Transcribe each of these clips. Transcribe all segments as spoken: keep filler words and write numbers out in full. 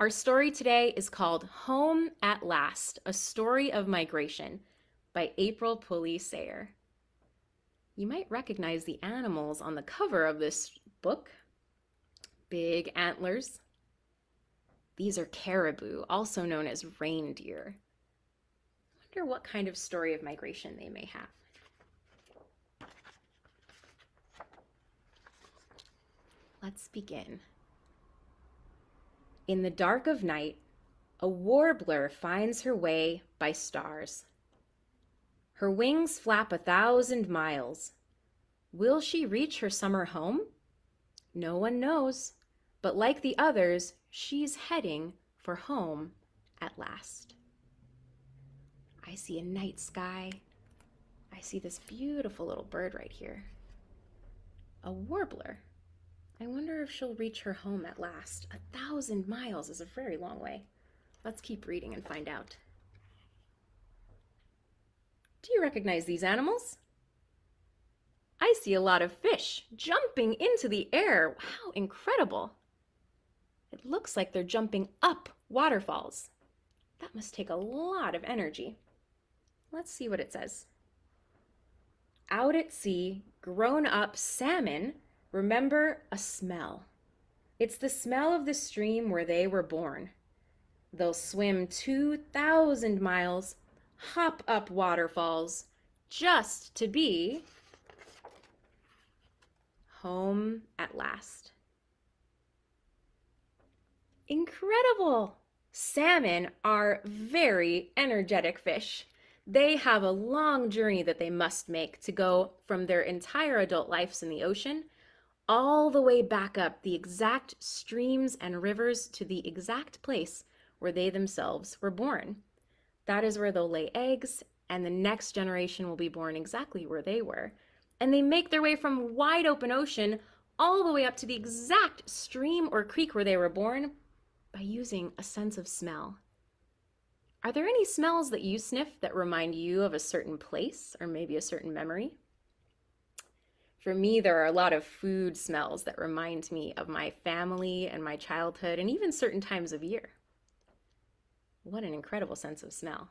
Our story today is called Home at Last, A Story of Migration by April Pulley Sayre. You might recognize the animals on the cover of this book. Big antlers. These are caribou, also known as reindeer. I wonder what kind of story of migration they may have. Let's begin. In the dark of night, a warbler finds her way by stars. Her wings flap a thousand miles. Will she reach her summer home? No one knows, but like the others, she's heading for home at last. I see a night sky. I see this beautiful little bird right here, a warbler. I wonder if she'll reach her home at last. A thousand miles is a very long way. Let's keep reading and find out. Do you recognize these animals? I see a lot of fish jumping into the air. Wow, incredible. It looks like they're jumping up waterfalls. That must take a lot of energy. Let's see what it says. Out at sea, grown-up salmon remember a smell. It's the smell of the stream where they were born. They'll swim two thousand miles, hop up waterfalls, just to be home at last. Incredible! Salmon are very energetic fish. They have a long journey that they must make to go from their entire adult lives in the ocean all the way back up the exact streams and rivers to the exact place where they themselves were born. That is where they'll lay eggs, and the next generation will be born exactly where they were. And they make their way from wide open ocean all the way up to the exact stream or creek where they were born by using a sense of smell. Are there any smells that you sniff that remind you of a certain place or maybe a certain memory? For me, there are a lot of food smells that remind me of my family and my childhood and even certain times of year. What an incredible sense of smell.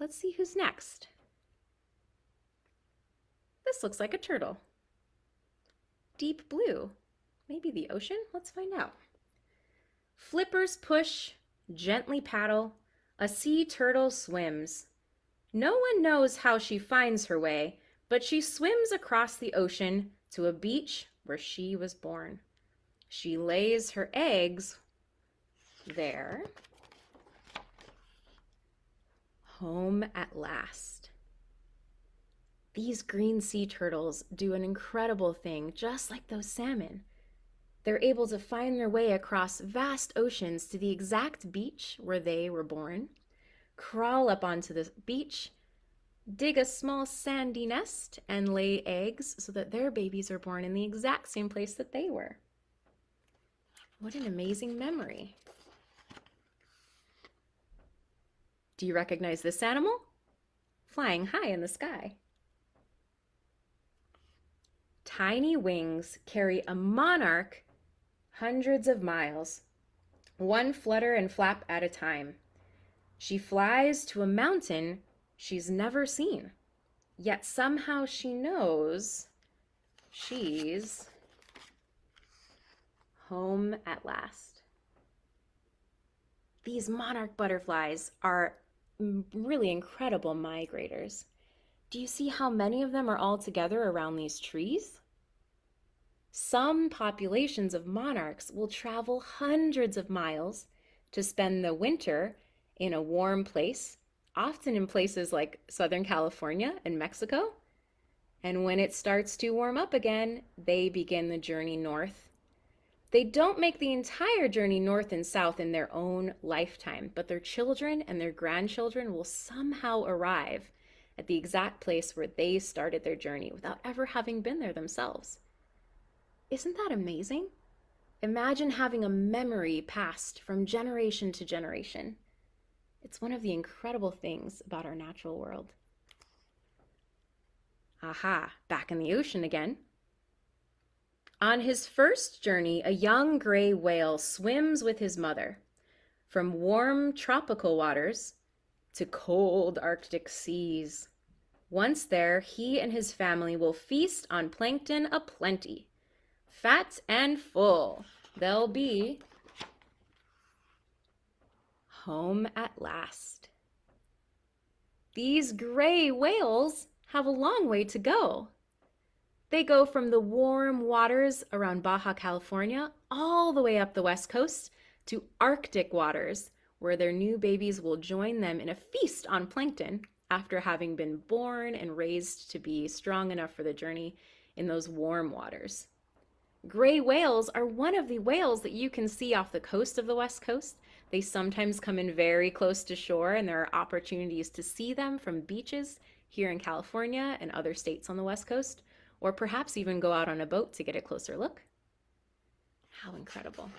Let's see who's next. This looks like a turtle. Deep blue, maybe the ocean? Let's find out. Flippers push, gently paddle, a sea turtle swims. No one knows how she finds her way, but she swims across the ocean to a beach where she was born. She lays her eggs there. Home at last. These green sea turtles do an incredible thing, just like those salmon. They're able to find their way across vast oceans to the exact beach where they were born, crawl up onto the beach, dig a small sandy nest, and lay eggs so that their babies are born in the exact same place that they were. What an amazing memory. Do you recognize this animal? Flying high in the sky. Tiny wings carry a monarch hundreds of miles, one flutter and flap at a time. She flies to a mountain she's never seen, yet somehow she knows she's home at last. These monarch butterflies are really incredible migrators. Do you see how many of them are all together around these trees? Some populations of monarchs will travel hundreds of miles to spend the winter in a warm place, often in places like Southern California and Mexico. And when it starts to warm up again, they begin the journey north. They don't make the entire journey north and south in their own lifetime, but their children and their grandchildren will somehow arrive at the exact place where they started their journey without ever having been there themselves. Isn't that amazing? Imagine having a memory passed from generation to generation. It's one of the incredible things about our natural world. Aha, back in the ocean again. On his first journey, a young gray whale swims with his mother from warm tropical waters to cold Arctic seas. Once there, he and his family will feast on plankton aplenty. Fat and full, they'll be home at last. These gray whales have a long way to go. They go from the warm waters around Baja California all the way up the west coast to Arctic waters, where their new babies will join them in a feast on plankton after having been born and raised to be strong enough for the journey in those warm waters. Gray whales are one of the whales that you can see off the coast of the West Coast. They sometimes come in very close to shore, and there are opportunities to see them from beaches here in California and other states on the West Coast, or perhaps even go out on a boat to get a closer look. How incredible.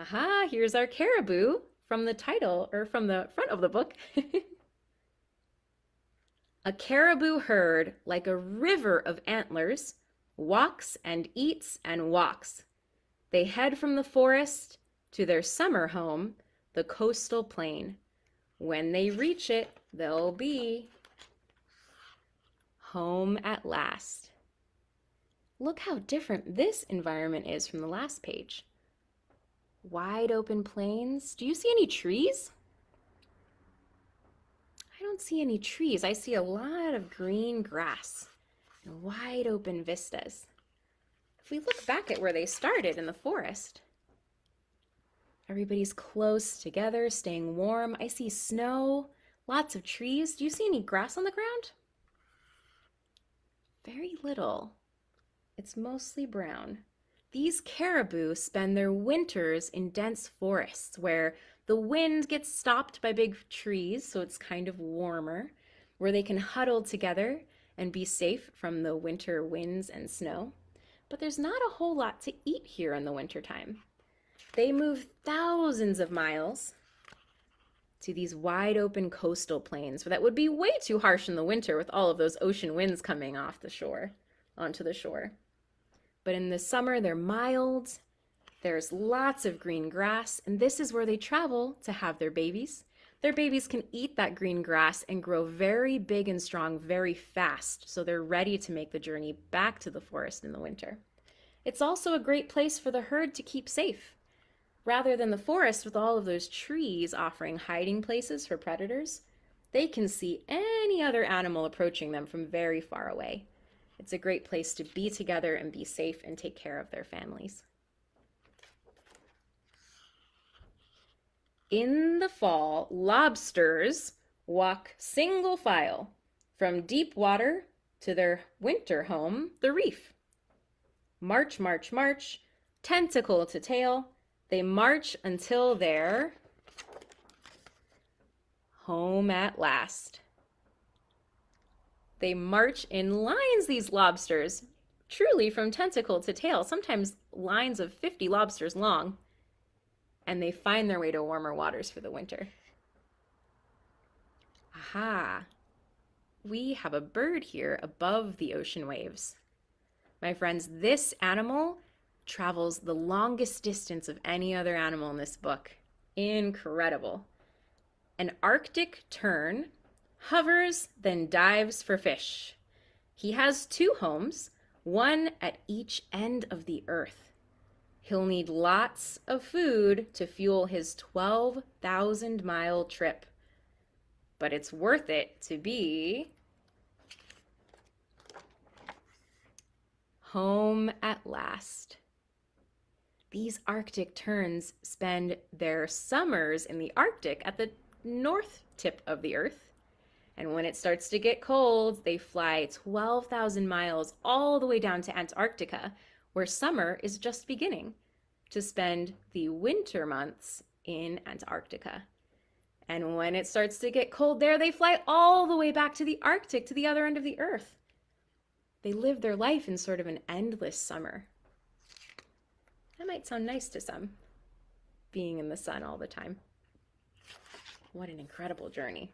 Aha, here's our caribou from the title, or from the front of the book. A caribou herd, like a river of antlers, walks and eats and walks. They head from the forest to their summer home, the coastal plain. When they reach it, they'll be home at last. Look how different this environment is from the last page. Wide open plains. Do you see any trees? I don't see any trees. I see a lot of green grass and wide open vistas. If we look back at where they started in the forest, everybody's close together, staying warm. I see snow, lots of trees. Do you see any grass on the ground? Very little. It's mostly brown. These caribou spend their winters in dense forests where the wind gets stopped by big trees, so it's kind of warmer, where they can huddle together and be safe from the winter winds and snow. But there's not a whole lot to eat here in the wintertime. They move thousands of miles to these wide open coastal plains, but that would be way too harsh in the winter with all of those ocean winds coming off the shore, onto the shore. But in the summer, they're mild, there's lots of green grass, and this is where they travel to have their babies. Their babies can eat that green grass and grow very big and strong very fast, so they're ready to make the journey back to the forest in the winter. It's also a great place for the herd to keep safe. Rather than the forest with all of those trees offering hiding places for predators, they can see any other animal approaching them from very far away. It's a great place to be together and be safe and take care of their families. In the fall, lobsters walk single file from deep water to their winter home, the reef. March, march, march, tentacle to tail. They march until they're home at last. They march in lines, these lobsters, truly from tentacle to tail, sometimes lines of fifty lobsters long. And they find their way to warmer waters for the winter. Aha! We have a bird here above the ocean waves. My friends, this animal travels the longest distance of any other animal in this book. Incredible. An Arctic tern hovers, then dives for fish. He has two homes, one at each end of the earth. He'll need lots of food to fuel his twelve thousand mile trip, but it's worth it to be home at last. These Arctic terns spend their summers in the Arctic at the north tip of the earth, and when it starts to get cold, they fly twelve thousand miles all the way down to Antarctica, where summer is just beginning, to spend the winter months in Antarctica. And when it starts to get cold there, they fly all the way back to the Arctic, to the other end of the earth. They live their life in sort of an endless summer. That might sound nice to some, being in the sun all the time. What an incredible journey.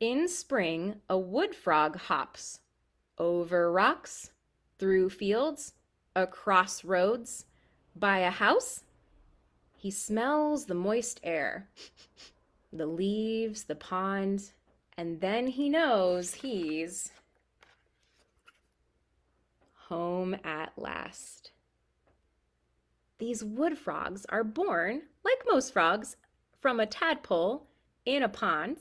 In spring, a wood frog hops over rocks, through fields, across roads, by a house. He smells the moist air, the leaves, the pond, and then he knows he's home at last. These wood frogs are born, like most frogs, from a tadpole in a pond,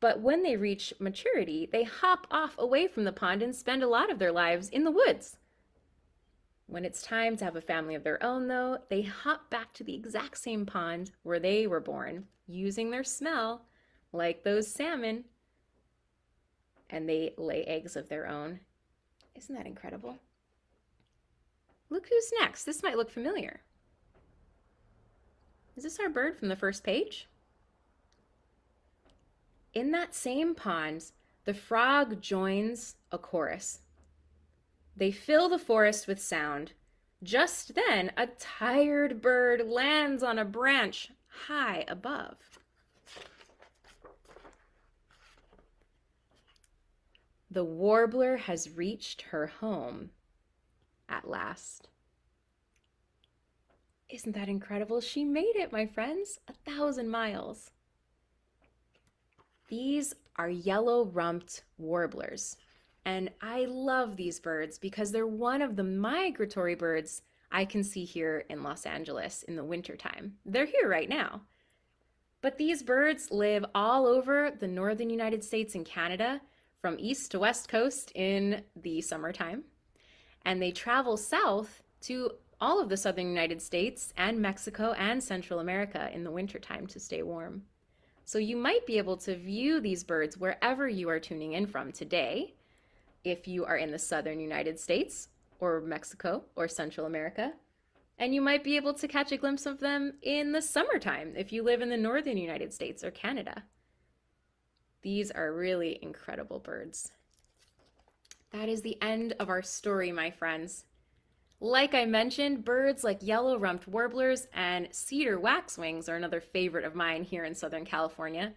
but when they reach maturity, they hop off away from the pond and spend a lot of their lives in the woods. When it's time to have a family of their own, though, they hop back to the exact same pond where they were born, using their smell, like those salmon, and they lay eggs of their own. Isn't that incredible? Look who's next. This might look familiar. Is this our bird from the first page? In that same pond, the frog joins a chorus. They fill the forest with sound. Just then, a tired bird lands on a branch high above. The warbler has reached her home at last. Isn't that incredible? She made it, my friends, a thousand miles. These are yellow-rumped warblers, and I love these birds because they're one of the migratory birds I can see here in Los Angeles in the wintertime. They're here right now. But these birds live all over the northern United States and Canada, from east to west coast in the summertime, and they travel south to all of the southern United States and Mexico and Central America in the wintertime to stay warm. So you might be able to view these birds wherever you are tuning in from today, if you are in the southern United States or Mexico or Central America, and you might be able to catch a glimpse of them in the summertime if you live in the northern United States or Canada. These are really incredible birds. That is the end of our story, my friends. Like I mentioned, birds like yellow-rumped warblers and cedar waxwings are another favorite of mine here in Southern California.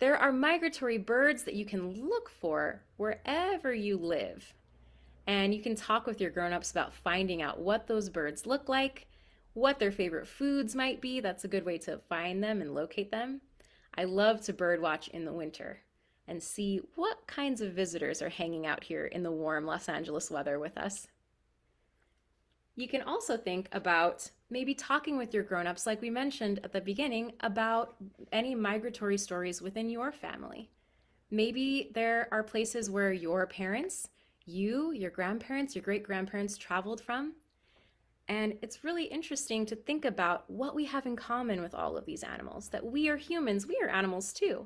There are migratory birds that you can look for wherever you live. And you can talk with your grown-ups about finding out what those birds look like, what their favorite foods might be. That's a good way to find them and locate them. I love to birdwatch in the winter and see what kinds of visitors are hanging out here in the warm Los Angeles weather with us. You can also think about maybe talking with your grown-ups, like we mentioned at the beginning, about any migratory stories within your family. Maybe there are places where your parents, you, your grandparents, your great-grandparents traveled from. And it's really interesting to think about what we have in common with all of these animals, that we are humans, we are animals too.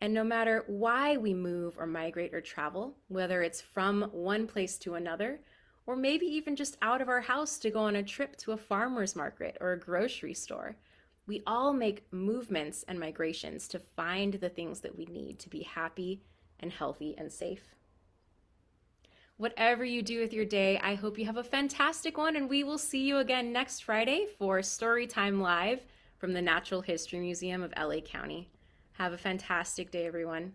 And no matter why we move or migrate or travel, whether it's from one place to another, or maybe even just out of our house to go on a trip to a farmer's market or a grocery store. We all make movements and migrations to find the things that we need to be happy and healthy and safe. Whatever you do with your day, I hope you have a fantastic one, and we will see you again next Friday for Storytime Live from the Natural History Museum of L A County. Have a fantastic day, everyone.